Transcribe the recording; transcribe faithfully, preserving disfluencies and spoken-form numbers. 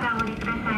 からお降りください。